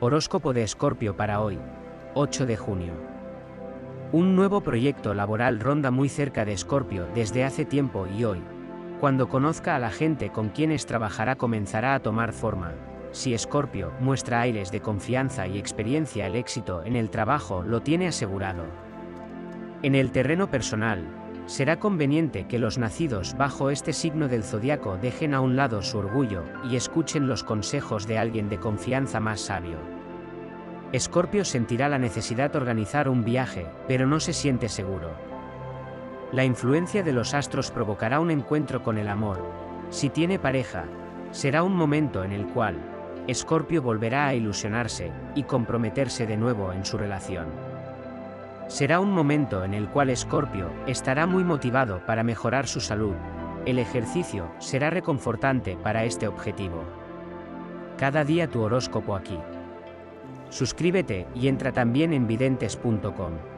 Horóscopo de Escorpio para hoy, 8 de junio. Un nuevo proyecto laboral ronda muy cerca de Escorpio desde hace tiempo y hoy, cuando conozca a la gente con quienes trabajará, comenzará a tomar forma. Si Escorpio muestra aires de confianza y experiencia, el éxito en el trabajo lo tiene asegurado. En el terreno personal, será conveniente que los nacidos bajo este signo del zodiaco dejen a un lado su orgullo y escuchen los consejos de alguien de confianza más sabio. Escorpio sentirá la necesidad de organizar un viaje, pero no se siente seguro. La influencia de los astros provocará un encuentro con el amor. Si tiene pareja, será un momento en el cual Escorpio volverá a ilusionarse y comprometerse de nuevo en su relación. Será un momento en el cual Escorpio estará muy motivado para mejorar su salud. El ejercicio será reconfortante para este objetivo. Cada día tu horóscopo aquí. Suscríbete y entra también en videntes.com.